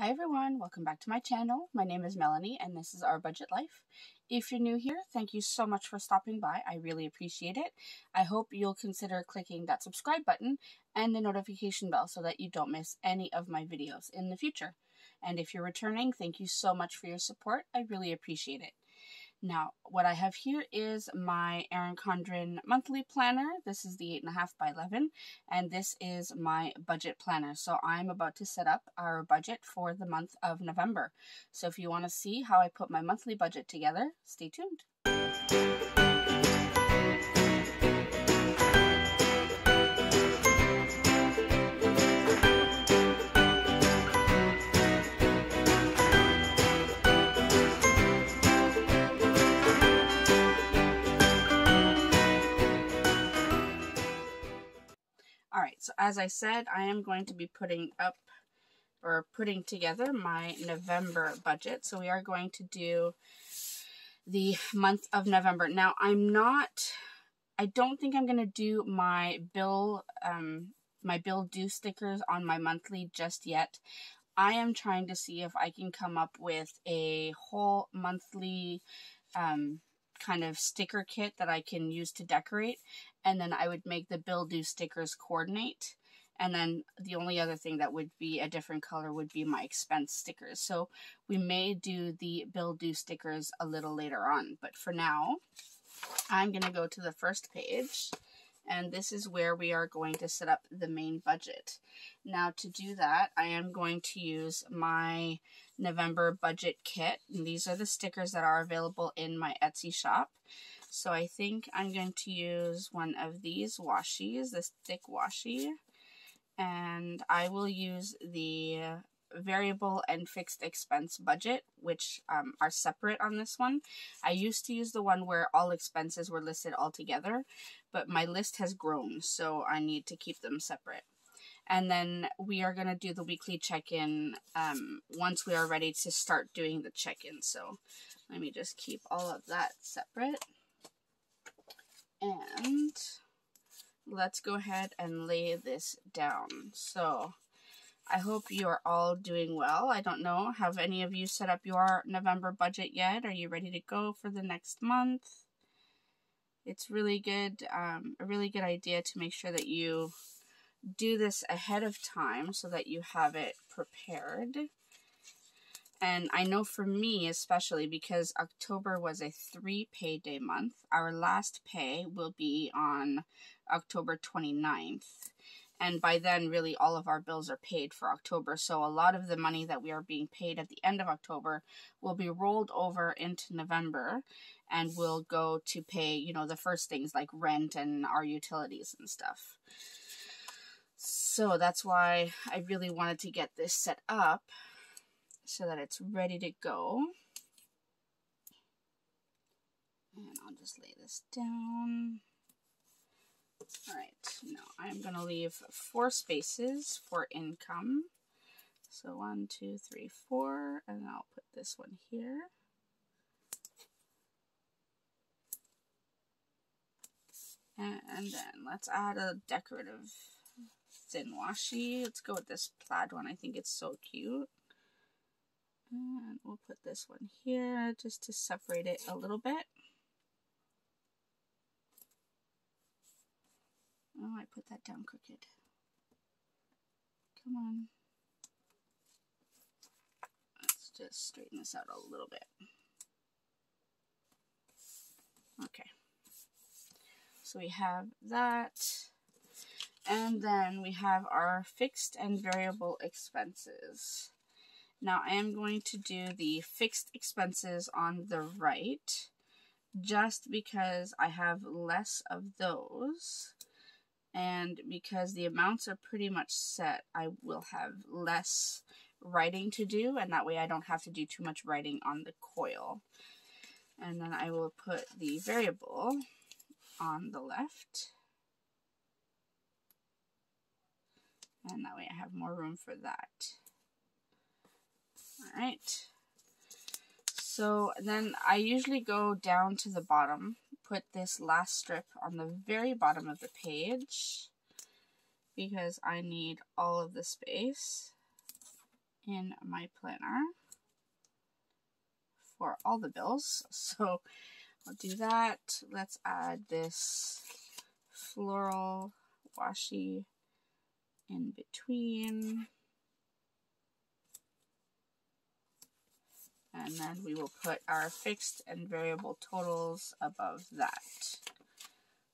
Hi everyone, welcome back to my channel. My name is Melanie and this is Our Budget Life. If you're new here, thank you so much for stopping by. I really appreciate it. I hope you'll consider clicking that subscribe button and the notification bell so that you don't miss any of my videos in the future. And if you're returning, thank you so much for your support. I really appreciate it. Now, what I have here is my Erin Condren monthly planner. This is the 8.5 by 11, and this is my budget planner. So I'm about to set up our budget for the month of November. So if you want to see how I put my monthly budget together, stay tuned. So as I said, I am going to be putting together my November budget. So we are going to do the month of November. Now I don't think I'm going to do my bill due stickers on my monthly just yet. I am trying to see if I can come up with a whole monthly, kind of sticker kit that I can use to decorate, and then I would make the bill due stickers coordinate, and then the only other thing that would be a different color would be my expense stickers. So we may do the bill due stickers a little later on, but for now I'm gonna go to the first page, and this is where we are going to set up the main budget. Now to do that, I am going to use my November budget kit. And these are the stickers that are available in my Etsy shop. So I think I'm going to use one of these washi, this thick washi. And I will use the variable and fixed expense budget, which are separate on this one. I used to use the one where all expenses were listed all together, but my list has grown, so I need to keep them separate. And then we are going to do the weekly check-in once we are ready to start doing the check-in. So let me just keep all of that separate. And let's go ahead and lay this down. So I hope you are all doing well. I don't know, have any of you set up your November budget yet? Are you ready to go for the next month? It's really good, a really good idea to make sure that you do this ahead of time so that you have it prepared. And I know for me especially, because October was a 3 payday month, our last pay will be on October 29th. And by then, really, all of our bills are paid for October. So a lot of the money that we are being paid at the end of October will be rolled over into November and will go to pay, you know, the first things like rent and our utilities and stuff. So that's why I really wanted to get this set up so that it's ready to go. And I'll just lay this down. All right, now I'm going to leave 4 spaces for income. So 1, 2, 3, 4, and I'll put this one here. And then let's add a decorative thin washi. Let's go with this plaid one. I think it's so cute. And we'll put this one here just to separate it a little bit. Oh, I put that down crooked. Come on. Let's just straighten this out a little bit. Okay. So we have that. And then we have our fixed and variable expenses. Now I am going to do the fixed expenses on the right, just because I have less of those. And because the amounts are pretty much set, I will have less writing to do, and that way I don't have to do too much writing on the coil. And then I will put the variable on the left. And that way I have more room for that. All right. So then I usually go down to the bottom, put this last strip on the very bottom of the page because I need all of the space. in my planner for all the bills. So I'll do that. Let's add this floral washi in between. And then we will put our fixed and variable totals above that.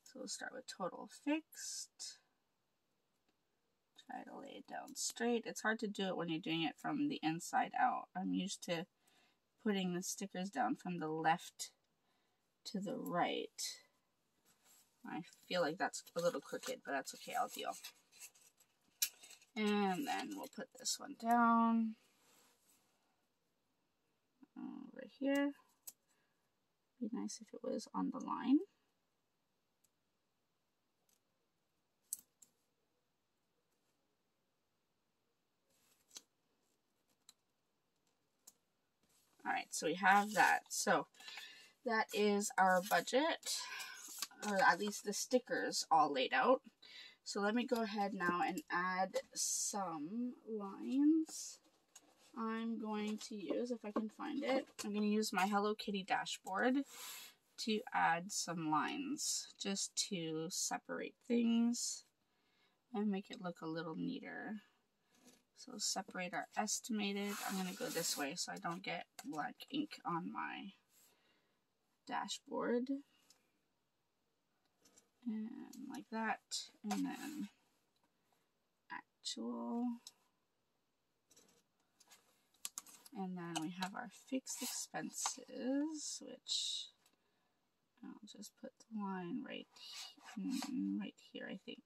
So we'll start with total fixed. Try to lay it down straight. It's hard to do it when you're doing it from the inside out. I'm used to putting the stickers down from the left to the right. I feel like that's a little crooked, but that's okay, I'll deal. And then we'll put this one down over here. Be nice if it was on the line. All right, so we have that. So that is our budget, or at least the stickers all laid out. So let me go ahead now and add some lines. I'm going to use, if I can find it, I'm going to use my Hello Kitty dashboard to add some lines just to separate things and make it look a little neater. So separate our estimated. I'm going to go this way so I don't get black ink on my dashboard. And like that. And then actual. And then we have our fixed expenses, which I'll just put the line right here, I think.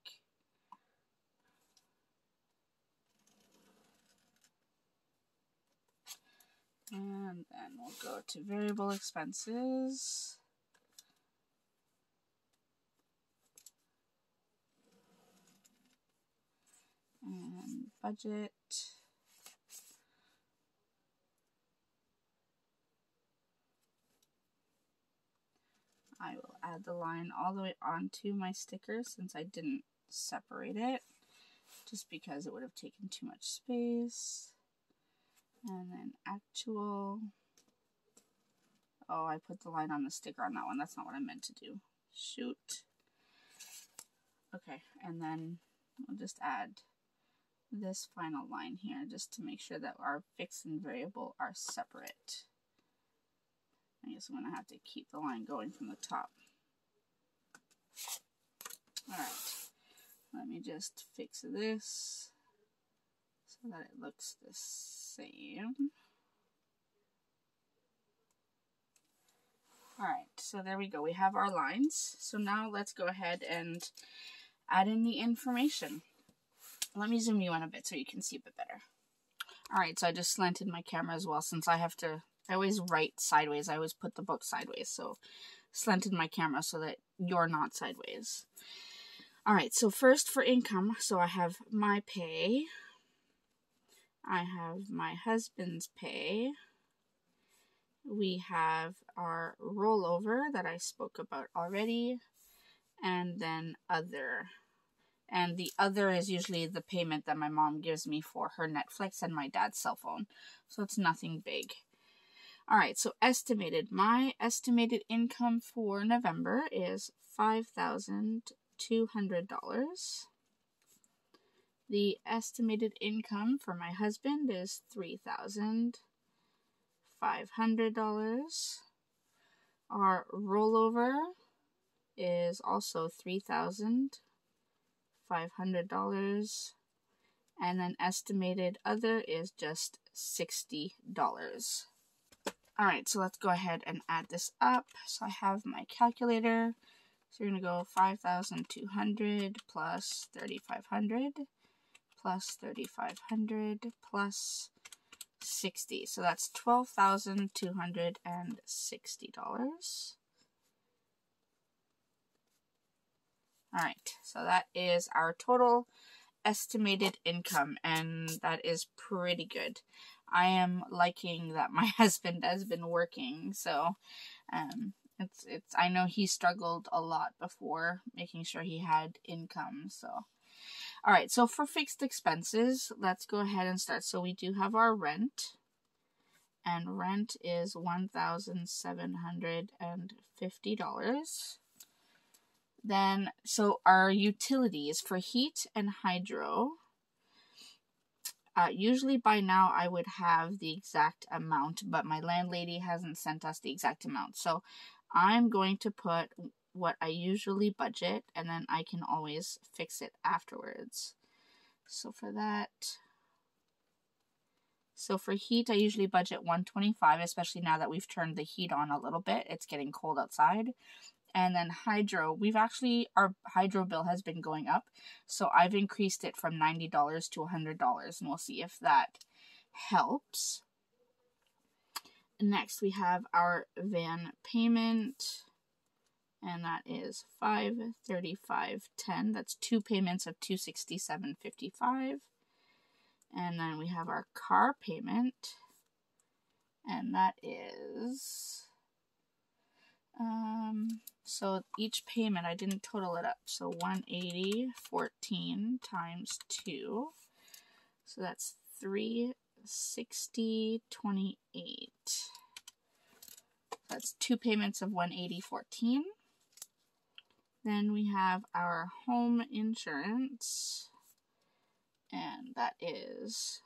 And then we'll go to variable expenses. And budget. I will add the line all the way onto my sticker since I didn't separate it, just because it would have taken too much space. And then actual. Oh, I put the line on the sticker on that one. That's not what I meant to do. Shoot. Okay, and then we'll just add this final line here just to make sure that our fixed and variable are separate. I guess I'm going to have to keep the line going from the top. Alright, let me just fix this so that it looks the same. Alright, so there we go. We have our lines. So now let's go ahead and add in the information. Let me zoom you in a bit so you can see a bit better. Alright, so I just slanted my camera as well since I always write sideways. I always put the book sideways, so slanted my camera so that you're not sideways. All right, so first for income, so I have my pay. I have my husband's pay. We have our rollover that I spoke about already, and then other. And the other is usually the payment that my mom gives me for her Netflix and my dad's cell phone. So it's nothing big. All right, so estimated. My estimated income for November is $5,200. The estimated income for my husband is $3,500. Our rollover is also $3,500. And then estimated other is just $60. All right, so let's go ahead and add this up. So I have my calculator. So we're gonna go 5,200 plus 3,500 plus 3,500 plus 60. So that's $12,260. All right, so that is our total estimated income, and that is pretty good. I am liking that my husband has been working, so it's I know he struggled a lot before making sure he had income, so All right, so for fixed expenses, let's go ahead and start. So we do have our rent, and rent is $1,750. Then, so our utilities for heat and hydro, usually by now I would have the exact amount, but my landlady hasn't sent us the exact amount. So I'm going to put what I usually budget, and then I can always fix it afterwards. So for that, so for heat, I usually budget $125, especially now that we've turned the heat on a little bit. It's getting cold outside. And then hydro, we've actually, our hydro bill has been going up. So I've increased it from $90 to $100, and we'll see if that helps. Next, we have our van payment, and that is $535.10. That's two payments of $267.55. And then we have our car payment, and that is, so each payment, I didn't total it up. So 180.14 times 2. So that's 360.28. That's two payments of 180.14. Then we have our home insurance, and that is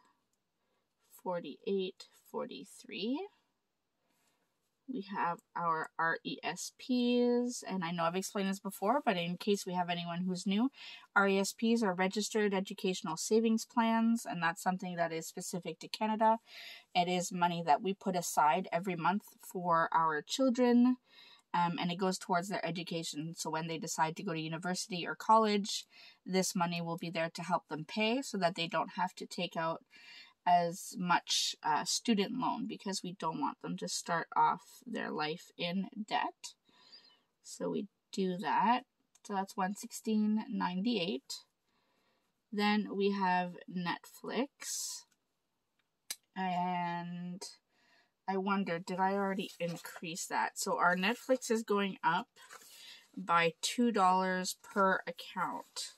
48.43. We have our RESPs, and I know I've explained this before, but in case we have anyone who's new, RESPs are Registered Educational Savings Plans, and that's something that is specific to Canada. It is money that we put aside every month for our children, and it goes towards their education. So when they decide to go to university or college, this money will be there to help them pay so that they don't have to take out as much student loan, because we don't want them to start off their life in debt. So we do that. So that's $116.98. Then we have Netflix. And I wonder, did I already increase that? So our Netflix is going up by $2 per account.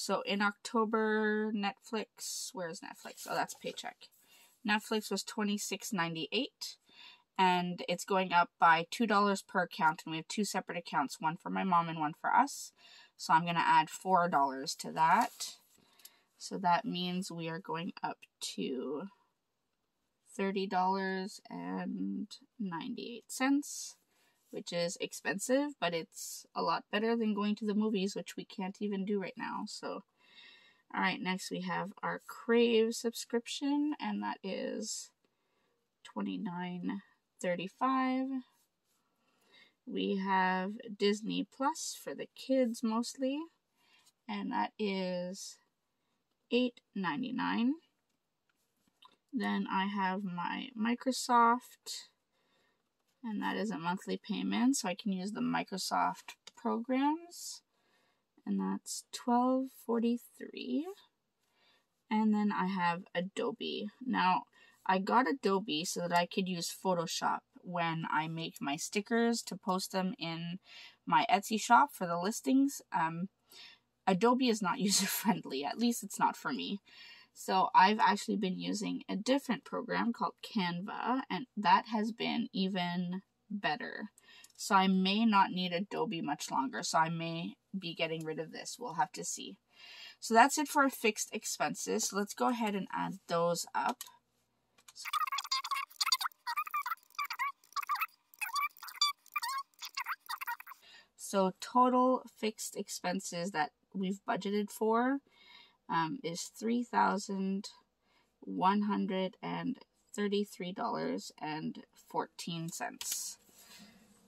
So in October, Netflix, where's Netflix? Oh, that's paycheck. Netflix was $26.98, and it's going up by $2 per account, and we have two separate accounts, one for my mom and one for us. So I'm going to add $4 to that. So that means we are going up to $30.98, which is expensive, but it's a lot better than going to the movies, which we can't even do right now. So, all right, next we have our Crave subscription, and that is $29.35. We have Disney Plus for the kids mostly, and that is $8.99. Then I have my Microsoft, and that is a monthly payment, so I can use the Microsoft programs, and that's $12.43. And then I have Adobe. Now, I got Adobe so that I could use Photoshop when I make my stickers to post them in my Etsy shop for the listings. Adobe is not user-friendly, at least it's not for me. So I've actually been using a different program called Canva, and that has been even better. So I may not need Adobe much longer, so I may be getting rid of this. We'll have to see. So that's it for our fixed expenses. So let's go ahead and add those up. So total fixed expenses that we've budgeted for is $3,133.14.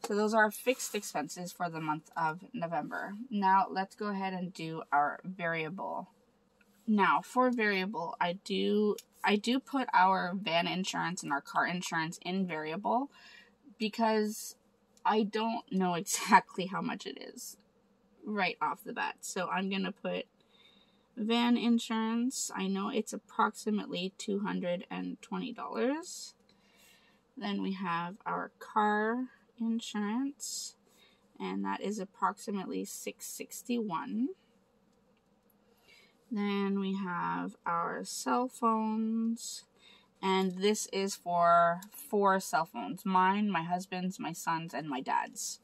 So those are fixed expenses for the month of November. Now let's go ahead and do our variable. Now for variable, I do put our van insurance and our car insurance in variable because I don't know exactly how much it is right off the bat. So I'm going to put van insurance. I know it's approximately $220. Then we have our car insurance, and that is approximately $661. Then we have our cell phones. And this is for 4 cell phones. Mine, my husband's, my son's, and my dad's.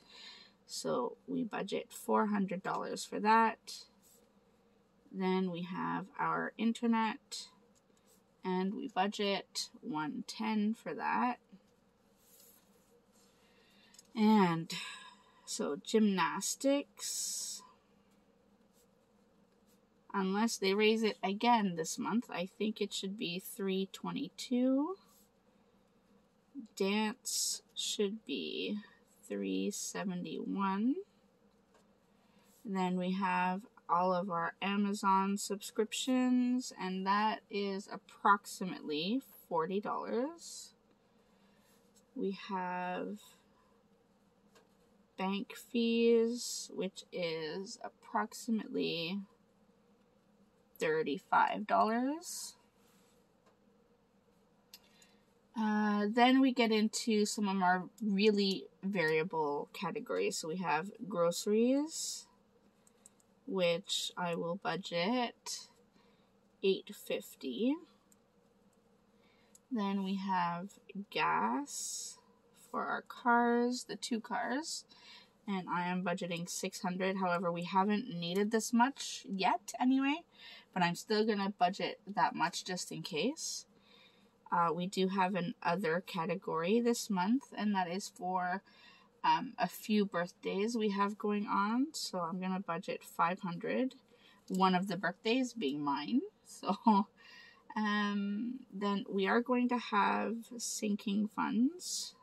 So we budget $400 for that. Then we have our internet. And we budget $110 for that. And so gymnastics. Unless they raise it again this month. I think it should be $322. Dance should be $371. Then we have all of our Amazon subscriptions, and that is approximately $40. We have bank fees, which is approximately $35. Then we get into some of our really variable categories. So we have groceries, which I will budget $8.50. Then we have gas for our cars, the 2 cars, and I am budgeting $600. However, we haven't needed this much yet anyway, but I'm still gonna budget that much just in case. We do have an other category this month, and that is for a few birthdays we have going on, so I'm gonna budget $500, one of the birthdays being mine. So then we are going to have sinking funds.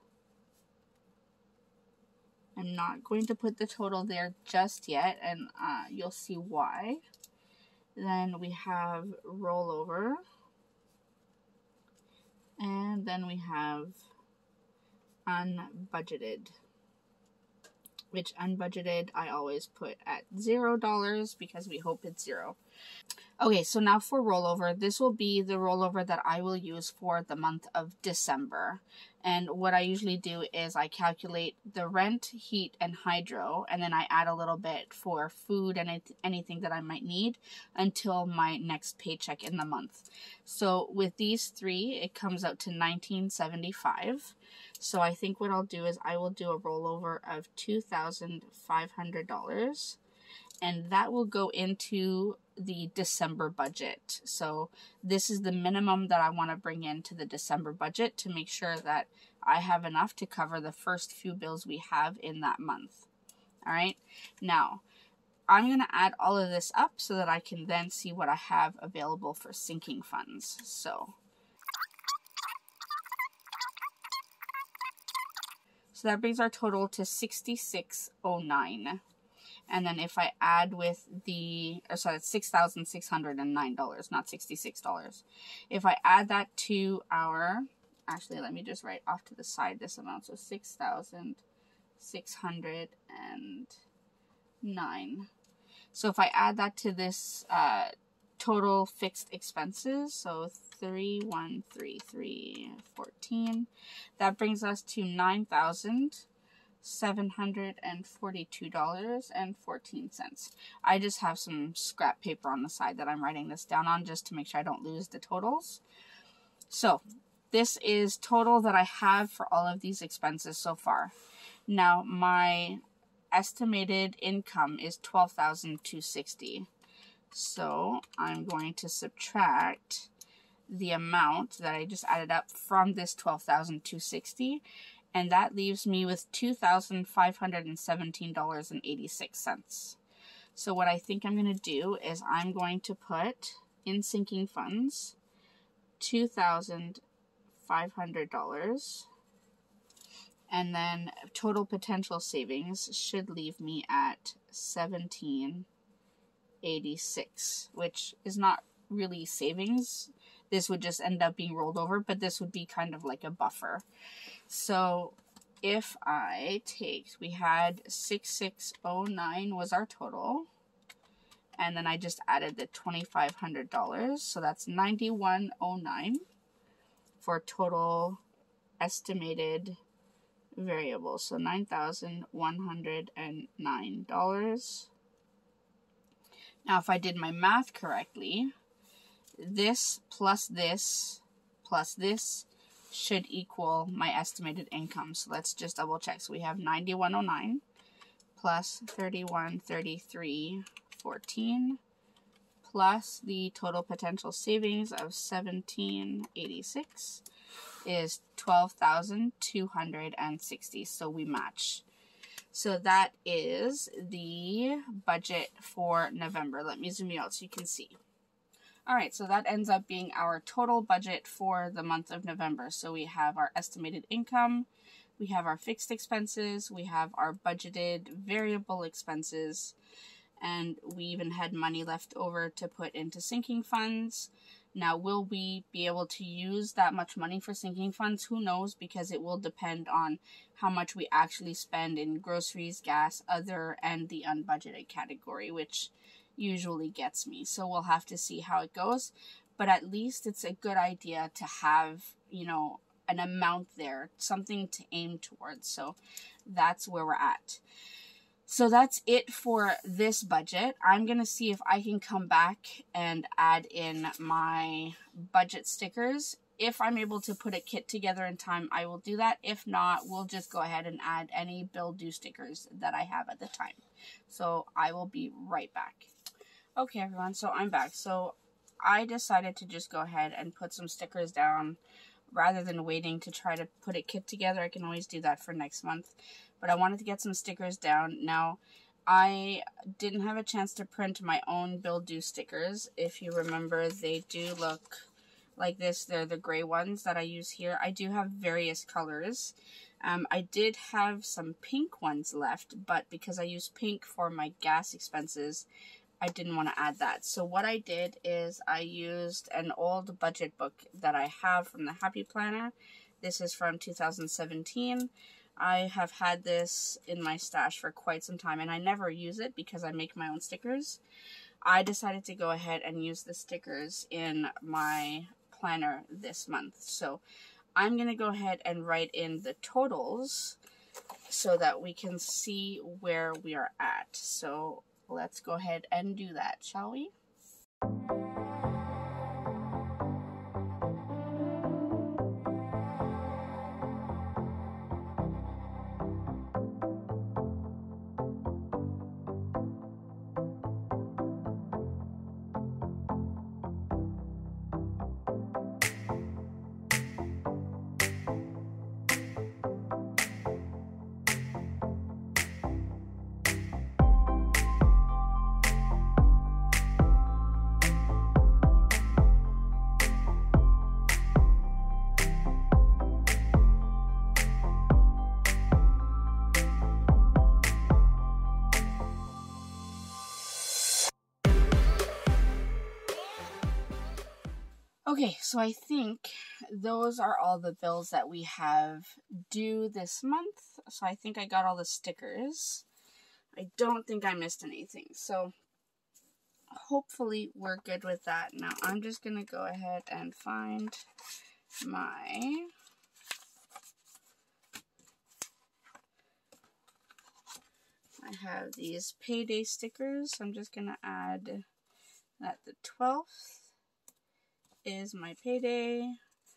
I'm not going to put the total there just yet, and you'll see why. Then we have rollover, and then we have unbudgeted, which unbudgeted I always put at $0 because we hope it's 0. Okay, so now for rollover, this will be the rollover that I will use for the month of December. And what I usually do is I calculate the rent, heat, and hydro, and then I add a little bit for food and anything that I might need until my next paycheck in the month. So with these 3, it comes out to $19.75. So I think what I'll do is I will do a rollover of $2,500, and that will go into the December budget. So this is the minimum that I want to bring into the December budget to make sure that I have enough to cover the first few bills we have in that month. All right, now I'm going to add all of this up so that I can then see what I have available for sinking funds. So that brings our total to $66.09. And then if I add with the, sorry, it's $6,609, not $66. If I add that to our, actually, let me just write off to the side this amount. So $6,609. So if I add that to this total fixed expenses, so 3,133.14, that brings us to $9,742.14. I just have some scrap paper on the side that I'm writing this down on just to make sure I don't lose the totals. So this is total that I have for all of these expenses so far. Now my estimated income is $12,260. So I'm going to subtract the amount that I just added up from this $12,260. And that leaves me with $2,517.86. So what I think I'm going to do is I'm going to put in sinking funds $2,500. And then total potential savings should leave me at $1,786, which is not really savings. This would just end up being rolled over, but this would be kind of like a buffer. So if I take, we had 6609 was our total, and then I just added the $2,500, so that's 9109 for total estimated variable, so $9,109. Now, if I did my math correctly, this plus this plus this should equal my estimated income. So let's just double check. So we have 9109 plus 3133.14 plus the total potential savings of 1786 is 12,260. So we match. So that is the budget for November. Let me zoom you out so you can see. All right, so that ends up being our total budget for the month of November. So we have our estimated income, we have our fixed expenses, we have our budgeted variable expenses, and we even had money left over to put into sinking funds. Now, will we be able to use that much money for sinking funds? Who knows, because it will depend on how much we actually spend in groceries, gas, other, and the unbudgeted category, which usually gets me. So we'll have to see how it goes. But at least it's a good idea to have, you know, an amount there, something to aim towards. So that's where we're at. So that's it for this budget. I'm going to see if I can come back and add in my budget stickers. If I'm able to put a kit together in time, I will do that. If not, we'll just go ahead and add any bill due stickers that I have at the time. So I will be right back. Okay, everyone, so I'm back. So I decided to just go ahead and put some stickers down rather than waiting to try to put a kit together. I can always do that for next month. But I wanted to get some stickers down. Now, I didn't have a chance to print my own bill due stickers. If you remember, they do look like this. They're the gray ones that I use here. I do have various colors. I did have some pink ones left, but because I use pink for my gas expenses, I didn't want to add that. So what I did is I used an old budget book that I have from the Happy Planner. This is from 2017. I have had this in my stash for quite some time, and I never use it because I make my own stickers. I decided to go ahead and use the stickers in my planner this month. So I'm going to go ahead and write in the totals so that we can see where we are at. So let's go ahead and do that, shall we? Okay, so I think those are all the bills that we have due this month. So I think I got all the stickers. I don't think I missed anything. So hopefully we're good with that. Now I'm just going to go ahead and find my I have these payday stickers. So I'm just going to add that the 12th. Is my payday.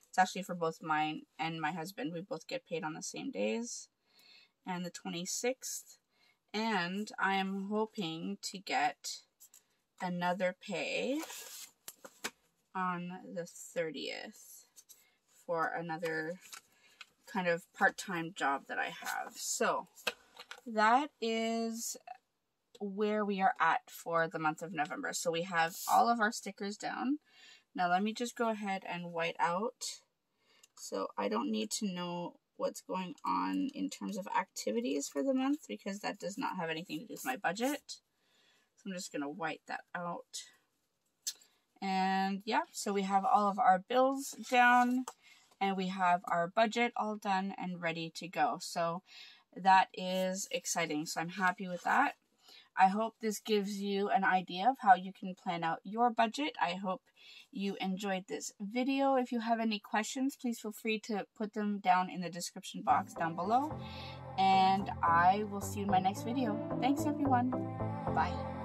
It's actually for both mine and my husband. We both get paid on the same days. And the 26th. And I am hoping to get another pay on the 30th for another kind of part-time job that I have. So that is where we are at for the month of November. So we have all of our stickers down. Now let me just go ahead and white out. So I don't need to know what's going on in terms of activities for the month because that does not have anything to do with my budget. So I'm just gonna white that out. And yeah, so we have all of our bills down and we have our budget all done and ready to go. So that is exciting. So I'm happy with that. I hope this gives you an idea of how you can plan out your budget. I hope you enjoyed this video. If you have any questions, please feel free to put them down in the description box down below. And I will see you in my next video. Thanks, everyone. Bye.